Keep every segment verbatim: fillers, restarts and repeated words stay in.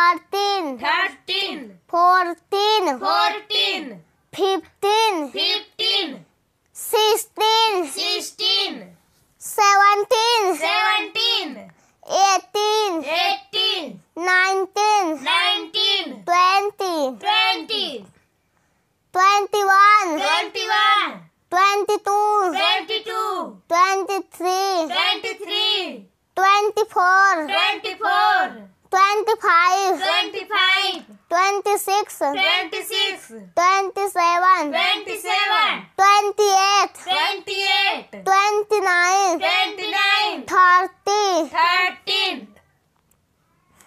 thirteen, thirteen, fourteen, fourteen, fifteen, fifteen, sixteen, sixteen, seventeen, seventeen, eighteen, eighteen, nineteen, nineteen, twenty, twenty, twenty-one, twenty-one, twenty-two, twenty-two, twenty-three, twenty-three, twenty-four, twenty-four. Twenty-five, twenty-five, twenty-six, twenty-six, twenty-seven, twenty-seven, twenty-eight, twenty-eight, twenty-nine, twenty-nine, thirty, thirteen,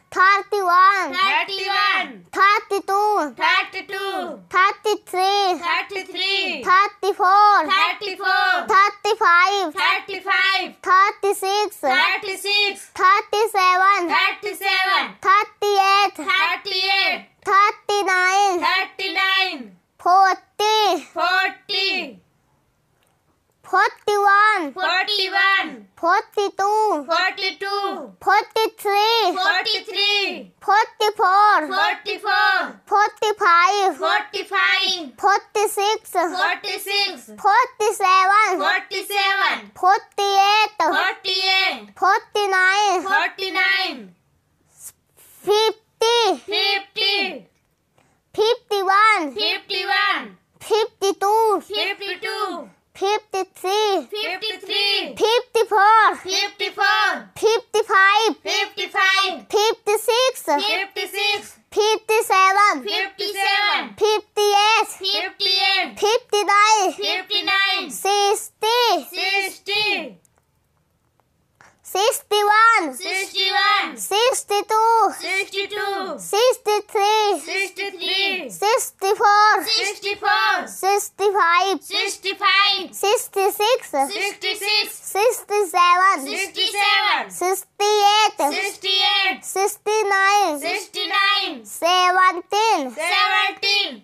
thirty-one, thirty-one, thirty-two, thirty-two, thirty-three, thirty-three, thirty-four, thirty-four, thirty-five, thirty-five, thirty-six, thirty-six, thirty-seven, thirty-seven, thirty-eight, thirty-eight, thirty-nine, thirty-nine, forty, forty, forty-one, forty-one, forty-two, forty-two, forty-three, forty-three, forty-four, forty-four, forty-five, forty-five, forty-six, forty-six, forty-seven, forty-seven, forty-eight, forty-eight, forty-nine, forty-nine, fifty, fifty, fifty-one, fifty-one, fifty-two, fifty-two, fifty-three, fifty-three, fifty-four, fifty-four, fifty-five, fifty-five, fifty-six, fifty-six, fifty-seven, fifty-seven, fifty-eight, fifty-eight, fifty-nine, fifty-nine, sixty, sixty, sixty-one, sixty-one, sixty-two, sixty-two, sixty-three, sixty-three, sixty-four, sixty-four, sixty-five, sixty-five, sixty-six, sixty-six, sixty-seven, sixty-seven, sixty-eight, sixty-eight, sixty-nine, sixty-nine, seventeen, seventeen,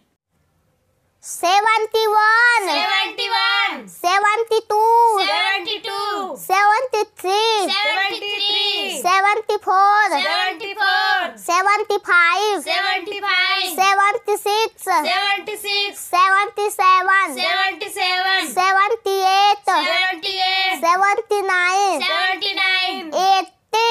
seventy-one, seventy-one, seventy-two, seventy-two, seventy-three, seventy-three, seventy-four, seventy-four, seventy-five, seventy-five, seventy-six, seventy-six, seventy-seven, seventy-seven, seventy-eight, seventy-eight, seventy-nine, seventy-nine, eighty,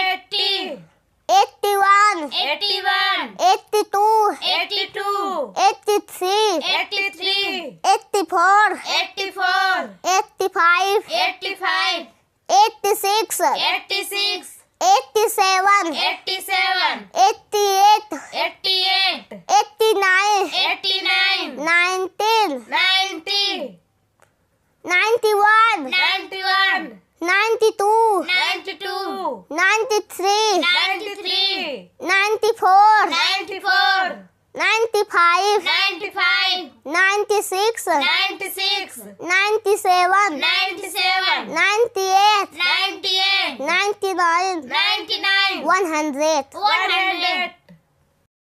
eighty, eighty-one, eighty-one, eighty-two, eighty-two, eighty-three, eighty-three, eighty-four, eighty-four, eighty-five, eighty-five, eighty-six, eighty-six, eighty-seven, eighty-seven, eighty-eight, eighty-eight, eighty-nine, eighty-nine, nineteen, ninety, ninety-one, ninety-one, ninety-two, ninety-two, ninety-three, ninety-three, ninety-four, ninety-four, ninety-five, ninety-five, ninety-six, ninety-six, ninety-seven, ninety-seven, ninety-eight, ninety-eight, ninety-nine, ninety-nine, one hundred, one hundred.